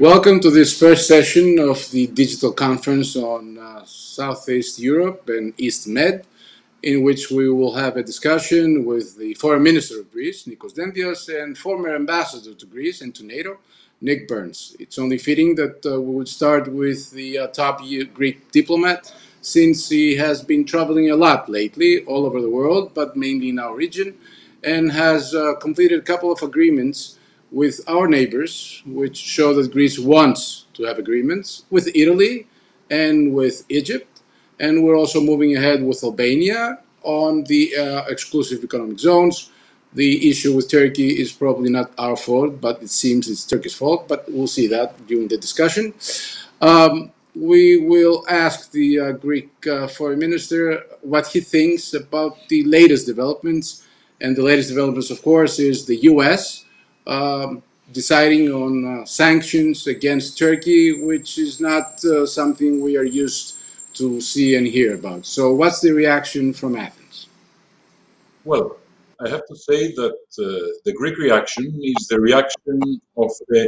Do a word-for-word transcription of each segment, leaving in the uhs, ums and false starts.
Welcome to this first session of the digital conference on uh, Southeast Europe and East Med, in which we will have a discussion with the Foreign Minister of Greece, Nikos Dendias, and former Ambassador to Greece and to NATO, Nick Burns. It's only fitting that uh, we would start with the uh, top Greek diplomat, since he has been traveling a lot lately all over the world, but mainly in our region, and has uh, completed a couple of agreements with our neighbors, which show that Greece wants to have agreements with Italy and with Egypt. And we're also moving ahead with Albania on the uh, exclusive economic zones. The issue with Turkey is probably not our fault, but it seems it's Turkey's fault, but we'll see that during the discussion. Um, we will ask the uh, Greek uh, Foreign Minister what he thinks about the latest developments. And the latest developments, of course, is the U S Um, deciding on uh, sanctions against Turkey, which is not uh, something we are used to see and hear about. So what's the reaction from Athens? Well, I have to say that uh, the Greek reaction is the reaction of a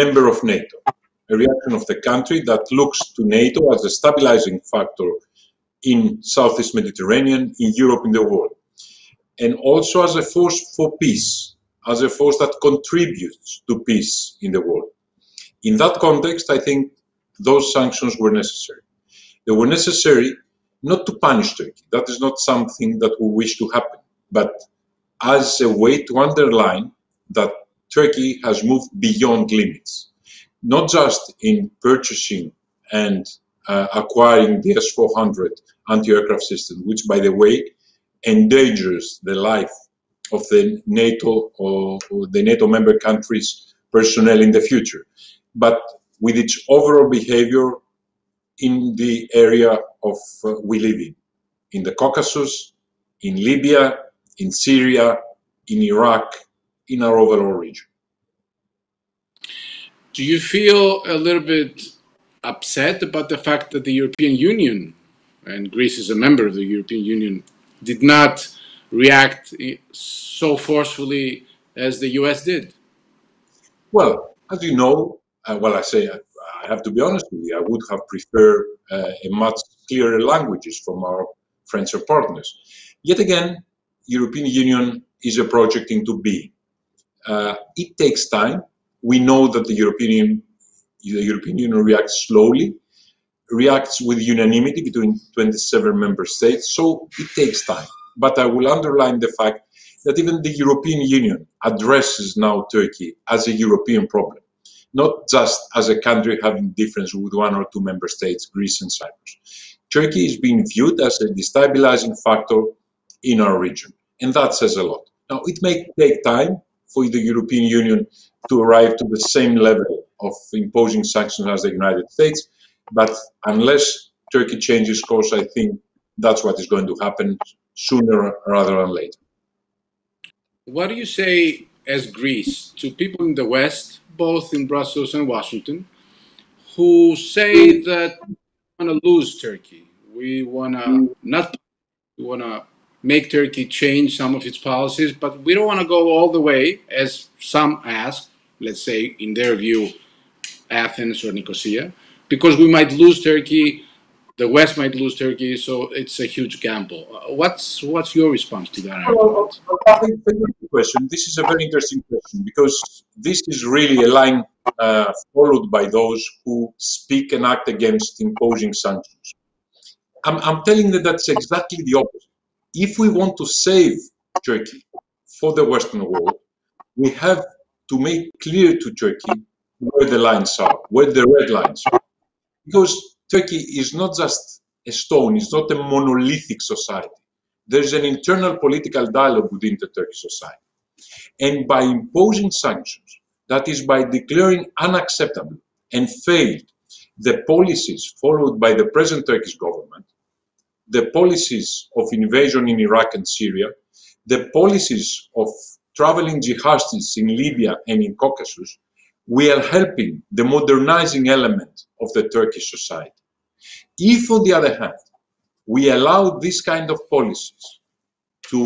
member of NATO, a reaction of the country that looks to NATO as a stabilizing factor in Southeast Mediterranean, in Europe, in the world, and also as a force for peace, as a force that contributes to peace in the world. In that context, I think those sanctions were necessary. They were necessary not to punish Turkey. That is not something that we wish to happen, but as a way to underline that Turkey has moved beyond limits, not just in purchasing and uh, acquiring the S four hundred anti-aircraft system, which, by the way, endangers the life of the NATO or the NATO member countries' personnel in the future, but with its overall behavior in the area of uh, we live in, in the Caucasus, in Libya, in Syria, in Iraq, in our overall region. Do you feel a little bit upset about the fact that the European Union, and Greece is a member of the European Union, did not react so forcefully as the U S did? Well, as you know, uh, well, I say, I, I have to be honest with you, I would have preferred uh, a much clearer languages from our friends or partners. Yet again, European Union is a project into being. Uh, it takes time. We know that the European, the European Union reacts slowly, reacts with unanimity between twenty-seven member states, so it takes time. But I will underline the fact that even the European Union addresses now Turkey as a European problem, not just as a country having difference with one or two member states, Greece and Cyprus. Turkey is being viewed as a destabilizing factor in our region, and that says a lot. Now, it may take time for the European Union to arrive to the same level of imposing sanctions as the United States, but unless Turkey changes course, I think that's what is going to happen sooner rather than later. What do you say as Greece to people in the West, both in Brussels and Washington, who say that we want to lose Turkey? We want to not, we want to make Turkey change some of its policies, but we don't want to go all the way, as some ask, let's say, in their view, Athens or Nicosia, because we might lose Turkey. The West might lose Turkey, so it's a huge gamble. What's what's your response to that? Well, I think the question. This is a very interesting question, because this is really a line uh, followed by those who speak and act against imposing sanctions. I'm, I'm telling them that's exactly the opposite. If we want to save Turkey for the Western world, we have to make clear to Turkey where the lines are, where the red lines are, because Turkey is not just a stone, it's not a monolithic society. There's an internal political dialogue within the Turkish society. And by imposing sanctions, that is by declaring unacceptable and failed the policies followed by the present Turkish government, the policies of invasion in Iraq and Syria, the policies of traveling jihadists in Libya and in Caucasus, we are helping the modernizing element of the Turkish society. If, on the other hand, we allow this kind of policies to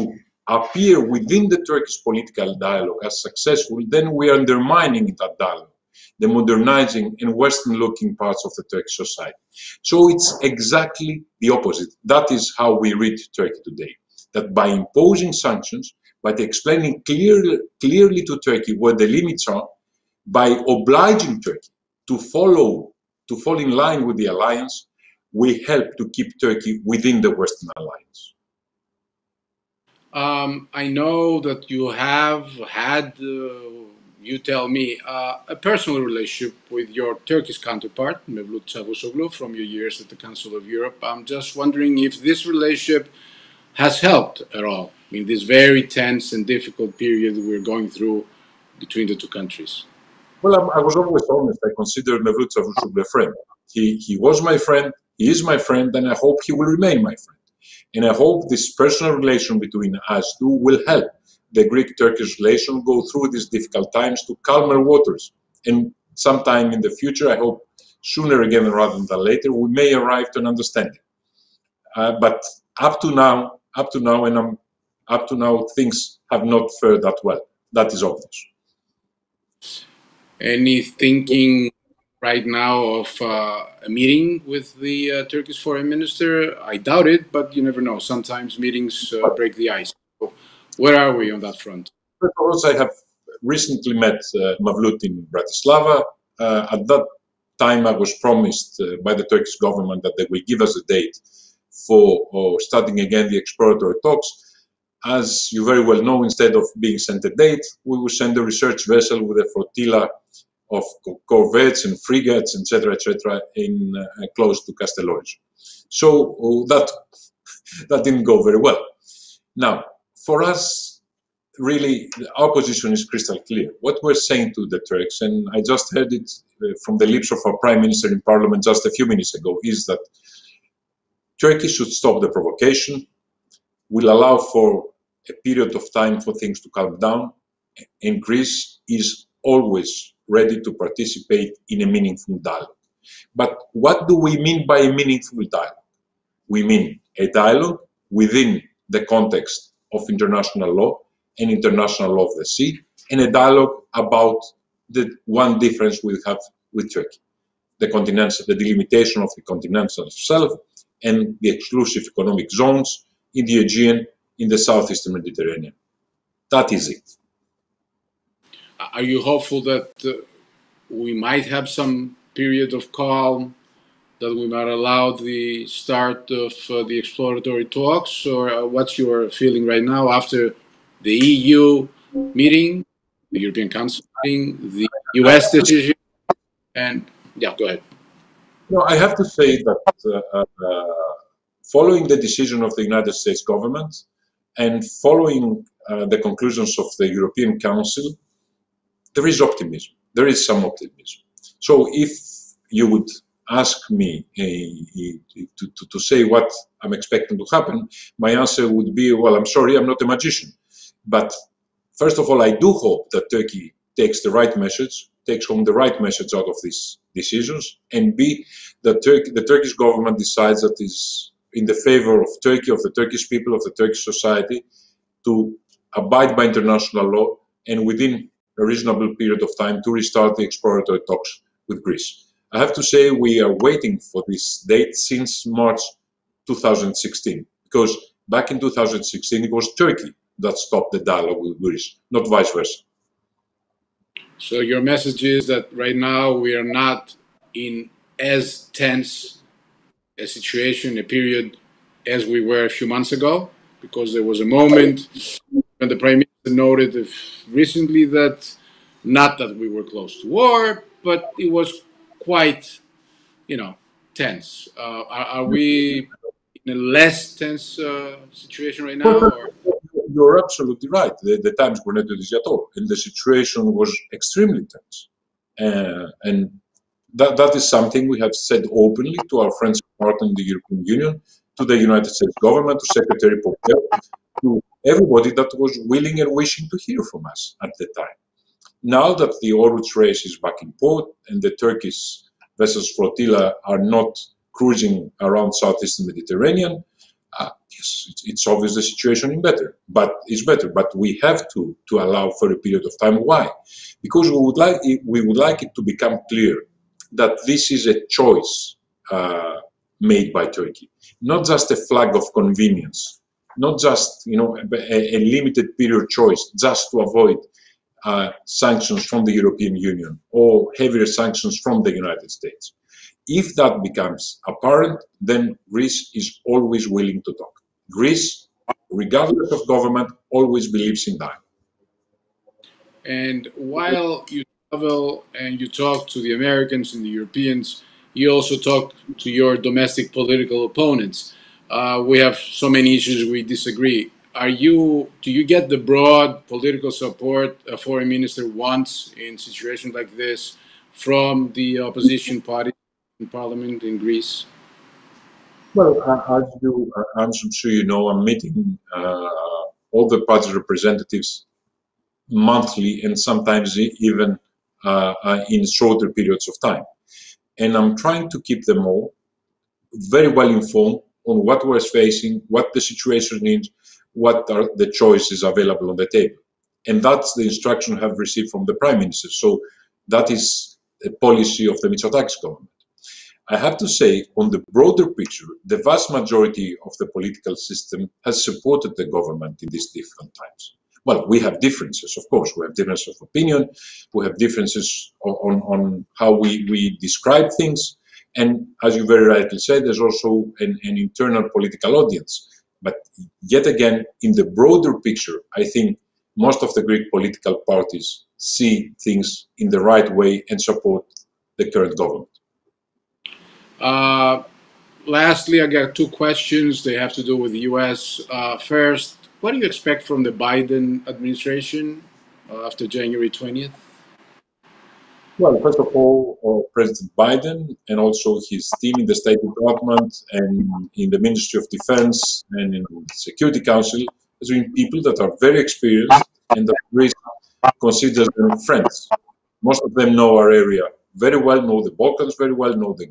appear within the Turkish political dialogue as successful, then we are undermining that dialogue. the modernizing and Western-looking parts of the Turkish society. So it's exactly the opposite. That is how we read Turkey today, that by imposing sanctions, by explaining clearly, clearly to Turkey where the limits are, by obliging Turkey to follow, to fall in line with the alliance, we help to keep Turkey within the Western alliance. Um, I know that you have had, uh, you tell me, uh, a personal relationship with your Turkish counterpart, Mevlut Cavusoglu, from your years at the Council of Europe. I'm just wondering if this relationship has helped at all in this very tense and difficult period we're going through between the two countries. Well, I'm, I was always honest. I consider Mevlut Cavusoglu a friend. He, he was my friend, he is my friend, and I hope he will remain my friend. And I hope this personal relation between us two will help the Greek-Turkish relation go through these difficult times to calmer waters. And sometime in the future, I hope sooner again rather than later, we may arrive to an understanding. Uh, but up to now, up to now, and um, up to now, things have not fared that well. That is obvious. Any thinking right now of uh, a meeting with the uh, Turkish foreign minister? I doubt it, but you never know. Sometimes meetings uh, break the ice. So where are we on that front? Of course, I have recently met uh, Mevlut in Bratislava. Uh, at that time, I was promised uh, by the Turkish government that they will give us a date for uh, starting again the exploratory talks. As you very well know, instead of being sent a date, we will send a research vessel with a flotilla of corvettes and frigates, et cetera, et cetera, in uh, close to Kastelorje. So oh, that that didn't go very well. Now, for us, really, our position is crystal clear. What we're saying to the Turks, and I just heard it from the lips of our Prime Minister in Parliament just a few minutes ago, is that Turkey should stop the provocation. Will allow for a period of time for things to calm down, and Greece is always ready to participate in a meaningful dialogue. But what do we mean by a meaningful dialogue? We mean a dialogue within the context of international law and international law of the sea, and a dialogue about the one difference we have with Turkey, the continental, the delimitation of the continental self and the exclusive economic zones in the Aegean, in the southeastern Mediterranean. That is it. Are you hopeful that uh, we might have some period of calm, that we might allow the start of uh, the exploratory talks, or uh, what's your feeling right now after the E U meeting, the European Council meeting, the U S decision, and yeah, go ahead. No, I have to say that uh, uh, following the decision of the United States government and following uh, the conclusions of the European Council, there is optimism. There is some optimism. So if you would ask me uh, to, to, to say what I'm expecting to happen, my answer would be, well, I'm sorry, I'm not a magician. But first of all, I do hope that Turkey takes the right message, takes home the right message out of these decisions, and B, that Turkey, the Turkish government decides that is in the favor of Turkey, of the Turkish people, of the Turkish society, to abide by international law and within a reasonable period of time to restart the exploratory talks with Greece. I have to say we are waiting for this date since March two thousand sixteen, because back in two thousand sixteen it was Turkey that stopped the dialogue with Greece, not vice versa. So your message is that right now we are not in as tense a situation, a period, as we were a few months ago, because there was a moment when the Prime Minister noted recently that, not that we were close to war, but it was quite, you know, tense. Uh, are, are we in a less tense uh, situation right now? Or? You're absolutely right. The, the times were not easy at all, and the situation was extremely tense. Uh, and That, that is something we have said openly to our friends in the European Union, to the United States government, to Secretary Pompeo, to everybody that was willing and wishing to hear from us at the time. Now that the Oruç Reis is back in port and the Turkish vessels flotilla are not cruising around southeastern Mediterranean, uh, yes, it's, it's obvious the situation is better, but it's better. But we have to to allow for a period of time. Why? Because we would like it, we would like it to become clear that this is a choice uh, made by Turkey, not just a flag of convenience, not just you know a, a limited period choice just to avoid uh, sanctions from the European Union or heavier sanctions from the United States. If that becomes apparent, then Greece is always willing to talk. Greece, regardless of government, always believes in dialogue. And while you travel and you talk to the Americans and the Europeans, you also talk to your domestic political opponents. Uh, we have so many issues we disagree. Are you, do you get the broad political support a foreign minister wants in situations like this from the opposition party in parliament in Greece? Well, uh, as you, uh, I'm sure you know, I'm meeting uh, all the party representatives monthly and sometimes even uh, uh, in shorter periods of time. And I'm trying to keep them all very well informed on what we're facing, what the situation is, what are the choices available on the table. And that's the instruction I have received from the Prime Minister. So that is a policy of the Mitsotakis government. I have to say, on the broader picture, the vast majority of the political system has supported the government in these difficult times. Well, we have differences, of course. We have differences of opinion. We have differences on, on how we, we describe things. And as you very rightly said, there's also an, an internal political audience. But yet again, in the broader picture, I think most of the Greek political parties see things in the right way and support the current government. Uh, lastly, I got two questions. They have to do with the U S. Uh, first, what do you expect from the Biden administration uh, after January twentieth? Well, first of all, uh, President Biden and also his team in the State Department and in the Ministry of Defense and in the Security Council has been people that are very experienced and that Greece considers them friends. Most of them know our area very well, know the Balkans very well, know, the,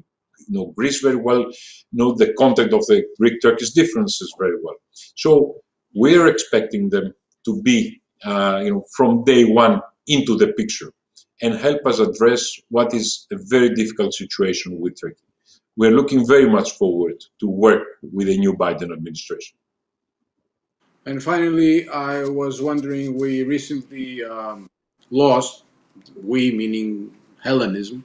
know Greece very well, know the content of the Greek-Turkish differences very well. So we're expecting them to be, uh, you know, from day one into the picture and help us address what is a very difficult situation with Turkey. We're looking very much forward to work with the new Biden administration. And finally, I was wondering, we recently um, lost, we meaning Hellenism,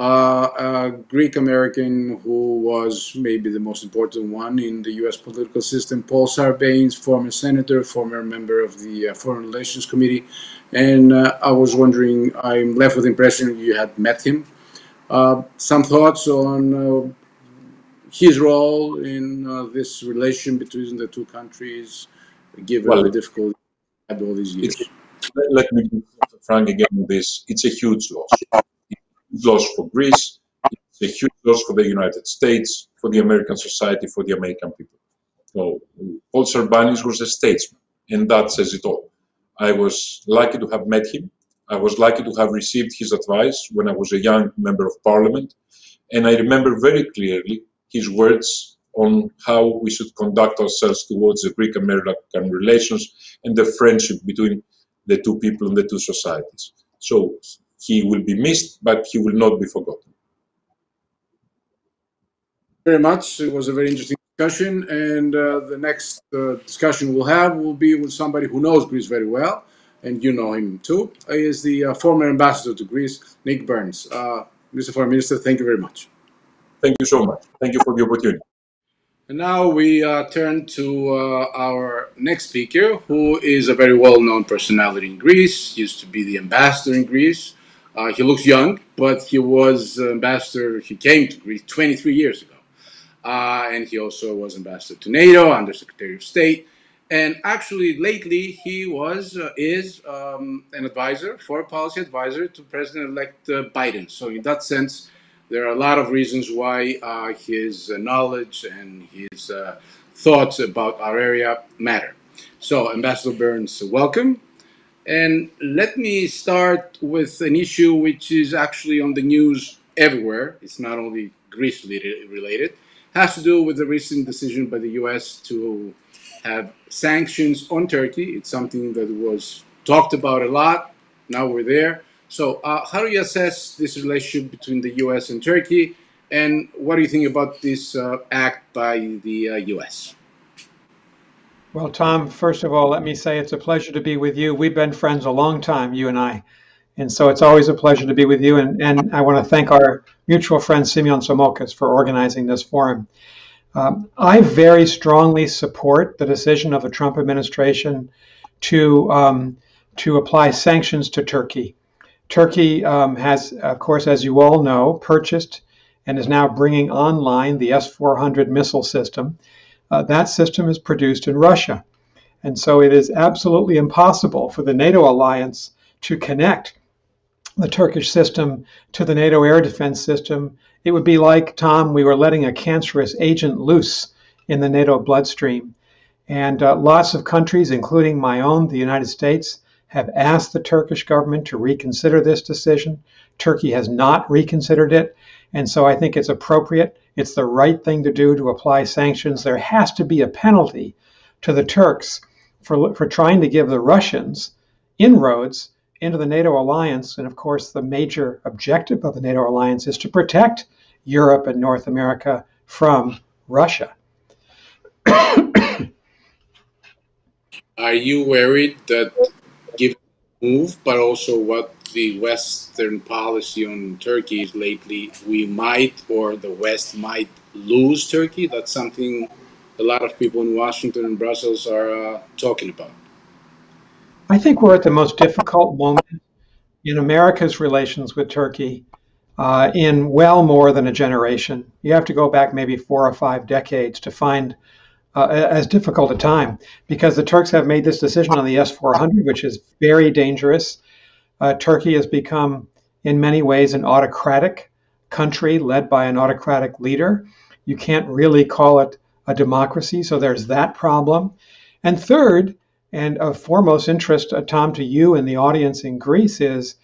uh, a Greek-American who was maybe the most important one in the U S political system, Paul Sarbanes, former senator, former member of the uh, Foreign Relations Committee. And uh, I was wondering, I'm left with the impression you had met him. Uh, some thoughts on uh, his role in uh, this relation between the two countries, given well, the difficulty we had all these years? Let me be frank again on this. It's a huge loss. It's a huge loss for Greece, it's a huge loss for the United States, for the American society, for the American people. So Paul Sarbanes was a statesman, and that says it all. I was lucky to have met him. I was lucky to have received his advice when I was a young member of parliament. And I remember very clearly his words on how we should conduct ourselves towards the Greek-American relations and the friendship between the two people and the two societies. So he will be missed, but he will not be forgotten. Thank you very much. It was a very interesting discussion, and uh, the next uh, discussion we'll have will be with somebody who knows Greece very well, and you know him too, is the uh, former ambassador to Greece, Nick Burns. Uh, Mister Foreign Minister, thank you very much. Thank you so much. Thank you for the opportunity. And now we uh, turn to uh, our next speaker, who is a very well-known personality in Greece, used to be the ambassador in Greece. Uh, he looks young, but he was ambassador, he came to Greece twenty-three years ago. Uh, and he also was ambassador to NATO, undersecretary of state, and actually lately he was uh, is um, an advisor, foreign policy advisor to President-elect uh, Biden. So in that sense, there are a lot of reasons why uh, his uh, knowledge and his uh, thoughts about our area matter. So Ambassador Burns, welcome. And let me start with an issue which is actually on the news everywhere. It's not only Greece related. has to do with the recent decision by the U S to have sanctions on Turkey. It's something that was talked about a lot. Now we're there. So uh, how do you assess this relationship between the U S and Turkey? And what do you think about this uh, act by the uh, U S? Well, Tom, first of all, let me say it's a pleasure to be with you. We've been friends a long time, you and I. And so it's always a pleasure to be with you. And, and I want to thank our mutual friend, Simeon Somokas, for organizing this forum. Um, I very strongly support the decision of the Trump administration to, um, to apply sanctions to Turkey. Turkey um, has, of course, as you all know, purchased and is now bringing online the S four hundred missile system. Uh, that system is produced in Russia. And so it is absolutely impossible for the NATO alliance to connect the Turkish system to the NATO air defense system. It would be like, Tom, we were letting a cancerous agent loose in the NATO bloodstream. And uh, lots of countries, including my own, the United States, have asked the Turkish government to reconsider this decision. Turkey has not reconsidered it. And so I think it's appropriate. It's the right thing to do to apply sanctions. There has to be a penalty to the Turks for, for trying to give the Russians inroads into the NATO alliance. And of course, the major objective of the NATO alliance is to protect Europe and North America from Russia. Are you worried that given the move, but also what the Western policy on Turkey is lately, we might, or the West might, lose Turkey? That's something a lot of people in Washington and Brussels are uh, talking about. I think we're at the most difficult moment in America's relations with Turkey uh, in well more than a generation. You have to go back maybe four or five decades to find uh, as difficult a time, because the Turks have made this decision on the S four hundred, which is very dangerous. Uh, Turkey has become, in many ways, an autocratic country led by an autocratic leader. You can't really call it a democracy, so there's that problem. And third, and of foremost interest, uh, Tom, to you and the audience in Greece, is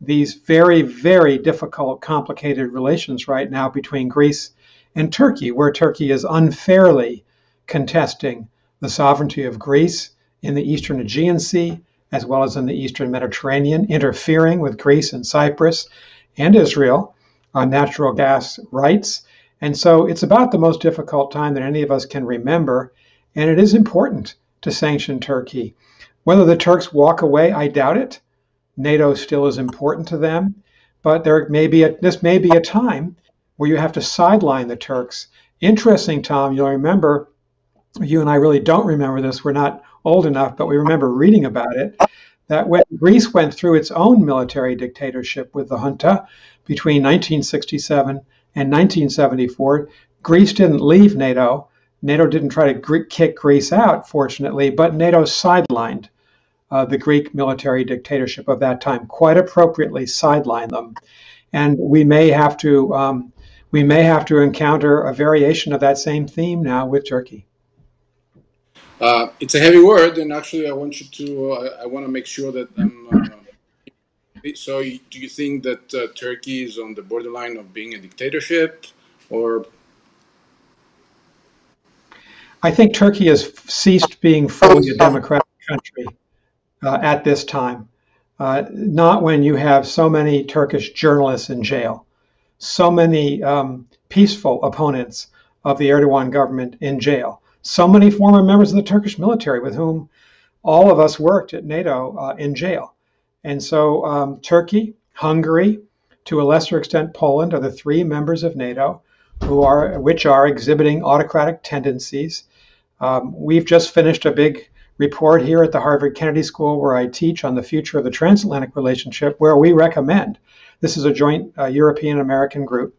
these very, very difficult, complicated relations right now between Greece and Turkey, where Turkey is unfairly contesting the sovereignty of Greece in the Eastern Aegean Sea, as well as in the Eastern Mediterranean, interfering with Greece and Cyprus and Israel on natural gas rights. And so it's about the most difficult time that any of us can remember, and it is important to sanction Turkey. Whether the Turks walk away, I doubt it. NATO still is important to them, but there may be a, this may be a time where you have to sideline the Turks. Interesting, Tom, you'll remember, you and I really don't remember this, we're not old enough, but we remember reading about it, that when Greece went through its own military dictatorship with the junta between nineteen sixty-seven and nineteen seventy-four, Greece didn't leave NATO. NATO didn't try to kick Greece out, fortunately, but NATO sidelined uh, the Greek military dictatorship of that time, quite appropriately sidelined them. And we may have to, um, we may have to encounter a variation of that same theme now with Turkey. Uh, it's a heavy word, and actually I want you to, uh, I want to make sure that I'm, uh, so do you think that uh, Turkey is on the borderline of being a dictatorship, or? I think Turkey has ceased being fully a democratic country uh, at this time. Uh, not when you have so many Turkish journalists in jail, so many um, peaceful opponents of the Erdogan government in jail, so many former members of the Turkish military with whom all of us worked at NATO uh, in jail. And so um, Turkey, Hungary, to a lesser extent Poland, are the three members of NATO who are, which are exhibiting autocratic tendencies. Um, we've just finished a big report here at the Harvard Kennedy School, where I teach, on the future of the transatlantic relationship, where we recommend, this is a joint uh, European-American group,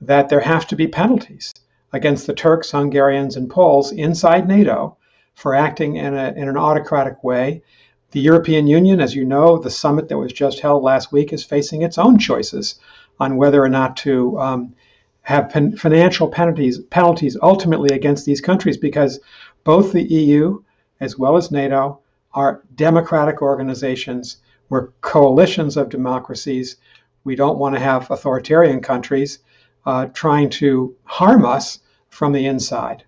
that there have to be penalties against the Turks, Hungarians, and Poles inside NATO for acting in, a, in an autocratic way. The European Union, as you know, the summit that was just held last week, is facing its own choices on whether or not to um, have pen financial penalties, penalties ultimately against these countries, because both the E U as well as NATO are democratic organizations. We're coalitions of democracies. We don't want to have authoritarian countries uh, trying to harm us from the inside?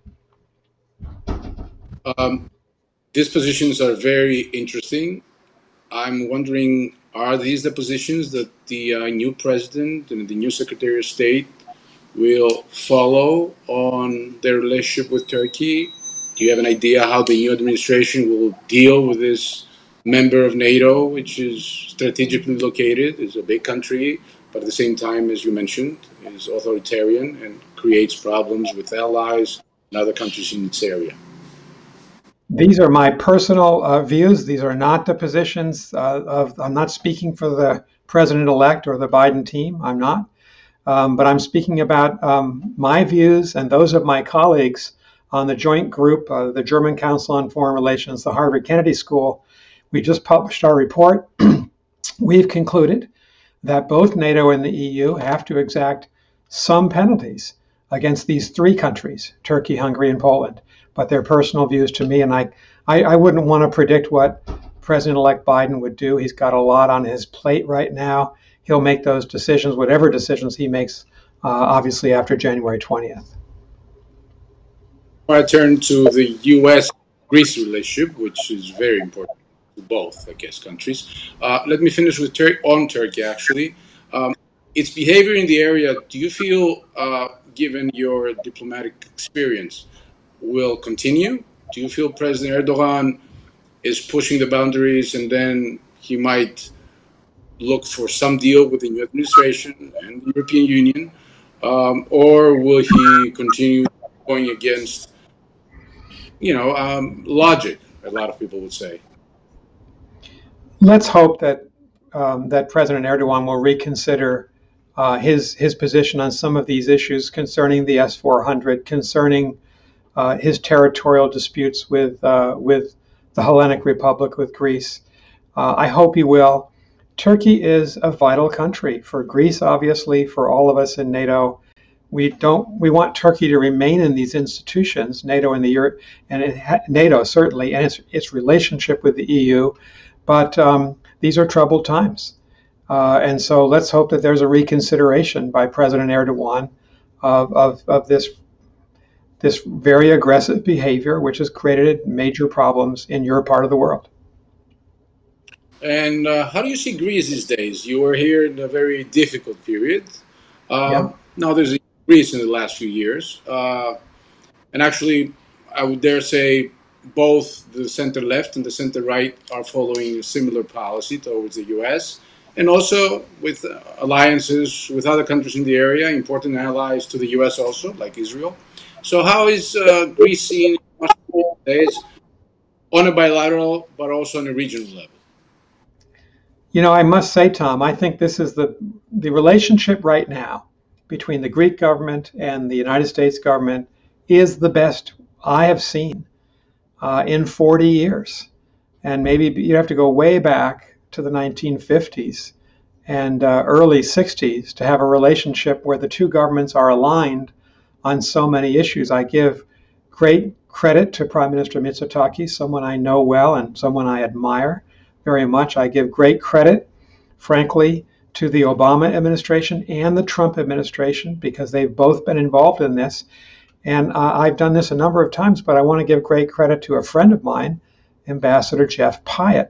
Um, these positions are very interesting. I'm wondering, are these the positions that the uh, new president and the new Secretary of State will follow on their relationship with Turkey? Do you have an idea how the new administration will deal with this member of NATO, which is strategically located, is a big country, but at the same time, as you mentioned, is authoritarian and creates problems with allies and other countries in its area? These are my personal uh, views. These are not the positions uh, of, I'm not speaking for the president-elect or the Biden team, I'm not. Um, but I'm speaking about um, my views and those of my colleagues on the joint group, uh, the German Council on Foreign Relations, the Harvard Kennedy School. We just published our report. We've concluded that both NATO and the E U have to exact some penalties against these three countries, Turkey, Hungary, and Poland. But their personal views to me, and I, I, I wouldn't want to predict what President-elect Biden would do. He's got a lot on his plate right now. He'll make those decisions, whatever decisions he makes, uh, obviously after January twentieth. I turn to the U S Greece relationship, which is very important to both, I guess, countries. Uh, let me finish with Tur on Turkey, actually. Um, its behavior in the area, do you feel, uh, given your diplomatic experience, will continue? Do you feel President Erdogan is pushing the boundaries and then he might look for some deal with the new administration and the European Union, um, or will he continue going against, you know, um, logic, a lot of people would say? Let's hope that, um, that President Erdogan will reconsider uh, his, his position on some of these issues concerning the S four hundred, concerning uh, his territorial disputes with, uh, with the Hellenic Republic, with Greece. Uh, I hope he will. Turkey is a vital country for Greece, obviously, for all of us in NATO. We don't. We want Turkey to remain in these institutions, NATO and the Europe, and it ha NATO certainly, and its its relationship with the E U. But um, these are troubled times, uh, and so let's hope that there's a reconsideration by President Erdogan of of, of this this very aggressive behavior, which has created major problems in your part of the world. And uh, how do you see Greece these days? You were here in a very difficult period. Um, yeah. Now there's a Greece in the last few years. Uh, and actually, I would dare say both the center-left and the center-right are following a similar policy towards the U S, and also with alliances with other countries in the area, important allies to the U S also, like Israel. So how is uh, Greece seen these days on a bilateral, but also on a regional level? You know, I must say, Tom, I think this is the, the relationship right now between the Greek government and the United States government is the best I have seen uh, in forty years. And maybe you have to go way back to the nineteen fifties and uh, early sixties to have a relationship where the two governments are aligned on so many issues. I give great credit to Prime Minister Mitsotakis, someone I know well and someone I admire very much. I give great credit, frankly, to the Obama administration and the Trump administration because they've both been involved in this. And uh, I've done this a number of times, but I want to give great credit to a friend of mine, Ambassador Jeff Pyatt.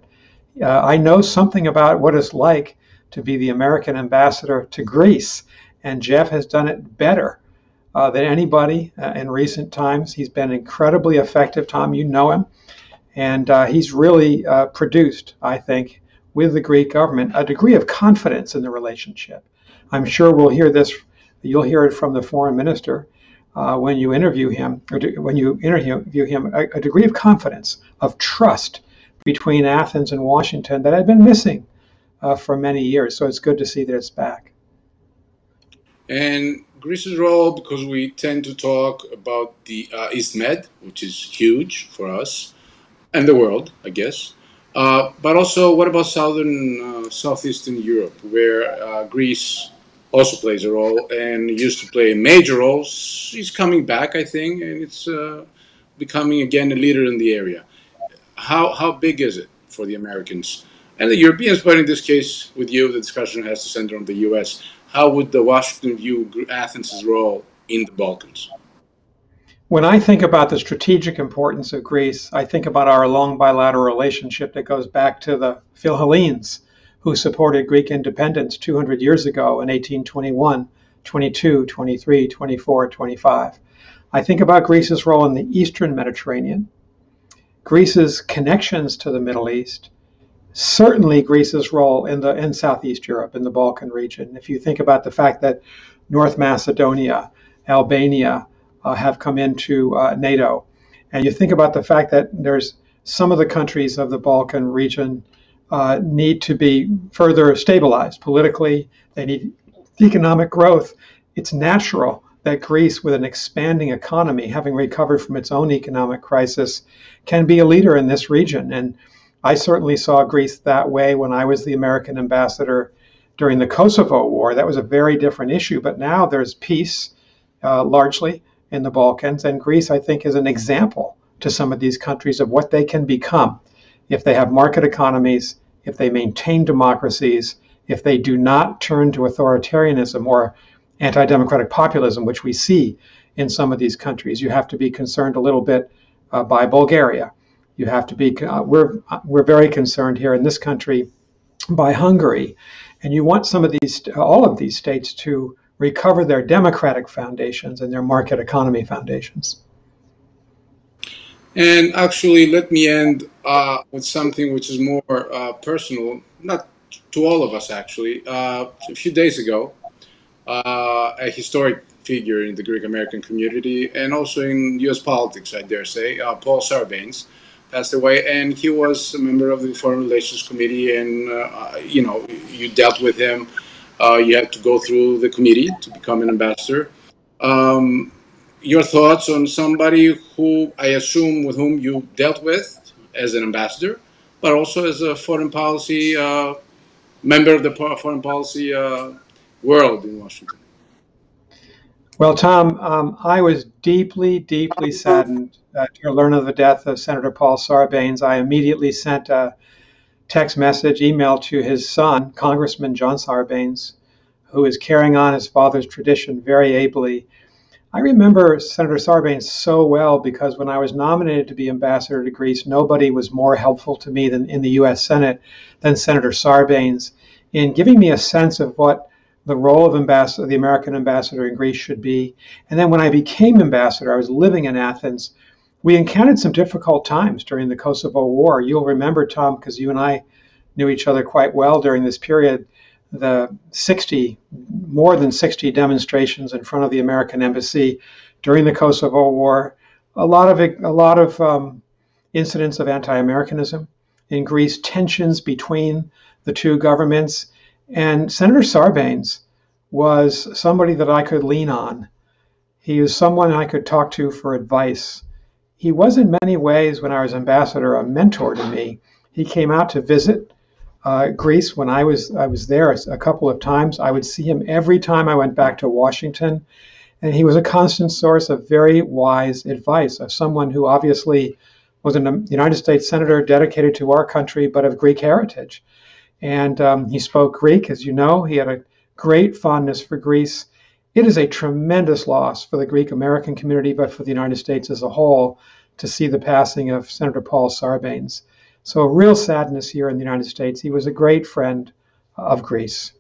Uh, I know something about what it's like to be the American ambassador to Greece, and Jeff has done it better uh, than anybody uh, in recent times. He's been incredibly effective, Tom, you know him. And uh, he's really uh, produced, I think, with the Greek government, a degree of confidence in the relationship. I'm sure we'll hear this, you'll hear it from the foreign minister uh, when you interview him, or do, when you interview him, a, a degree of confidence, of trust between Athens and Washington that had been missing uh, for many years. So it's good to see that it's back. And Greece's role, because we tend to talk about the uh, East Med, which is huge for us, and the world, I guess. Uh, but also, what about Southern, uh, Southeastern Europe, where uh, Greece also plays a role and used to play a major role? She's coming back, I think, and it's uh, becoming again a leader in the area. How, how big is it for the Americans and the Europeans? But in this case, with you, the discussion has to center on the U S. How would the Washington view Athens' role in the Balkans? When I think about the strategic importance of Greece, I think about our long bilateral relationship that goes back to the Philhellenes, who supported Greek independence two hundred years ago in eighteen twenty-one, twenty-two, twenty-three, twenty-four, twenty-five. I think about Greece's role in the Eastern Mediterranean, Greece's connections to the Middle East, certainly Greece's role in the in Southeast Europe, in the Balkan region. If you think about the fact that North Macedonia, Albania uh, have come into uh, NATO, and you think about the fact that there's some of the countries of the Balkan region uh, need to be further stabilized politically, they need economic growth. It's natural that Greece, with an expanding economy, having recovered from its own economic crisis, can be a leader in this region. And I certainly saw Greece that way when I was the American ambassador during the Kosovo War. That was a very different issue, but now there's peace, uh, largely, in the Balkans, and Greece, I think, is an example to some of these countries of what they can become if they have market economies, if they maintain democracies, if they do not turn to authoritarianism or anti-democratic populism, which we see in some of these countries. You have to be concerned a little bit uh, by Bulgaria. You have to be, uh, we're, we're very concerned here in this country by Hungary. And you want some of these, all of these states to recover their democratic foundations and their market economy foundations. And actually, let me end uh, with something which is more uh, personal, not to all of us, actually. Uh, a few days ago, uh, a historic figure in the Greek-American community and also in U S politics, I dare say, uh, Paul Sarbanes, passed away, and he was a member of the Foreign Relations Committee, and uh, you know, you dealt with him. Uh, you had to go through the committee to become an ambassador. Um, your thoughts on somebody who I assume with whom you dealt with as an ambassador, but also as a foreign policy uh, member of the foreign policy uh, world in Washington? Well, Tom, um, I was deeply, deeply saddened uh, to learn of the death of Senator Paul Sarbanes. I immediately sent a text message, email to his son, Congressman John Sarbanes, who is carrying on his father's tradition very ably. I remember Senator Sarbanes so well because when I was nominated to be ambassador to Greece, nobody was more helpful to me than in the U S Senate than Senator Sarbanes in giving me a sense of what the role of ambassador, the American ambassador in Greece should be. And then when I became ambassador, I was living in Athens. We encountered some difficult times during the Kosovo War. You'll remember, Tom, because you and I knew each other quite well during this period, the sixty, more than sixty demonstrations in front of the American embassy during the Kosovo War. A lot of, a lot of um, incidents of anti-Americanism in Greece, tensions between the two governments. And Senator Sarbanes was somebody that I could lean on. He was someone I could talk to for advice. He was in many ways, when I was ambassador, a mentor to me. He came out to visit uh, Greece when I was, I was there a couple of times. I would see him every time I went back to Washington. And he was a constant source of very wise advice of someone who obviously was a United States Senator dedicated to our country, but of Greek heritage. And um, he spoke Greek, as you know. He had a great fondness for Greece. It is a tremendous loss for the Greek-American community, but for the United States as a whole, to see the passing of Senator Paul Sarbanes. So a real sadness here in the United States. He was a great friend of Greece.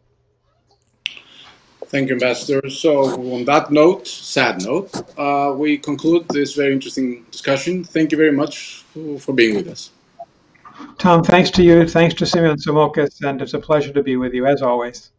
Thank you, Ambassador. So on that note, sad note, uh, we conclude this very interesting discussion. Thank you very much for being with us. Tom, thanks to you. Thanks to Simeon Somokas, and it's a pleasure to be with you, as always.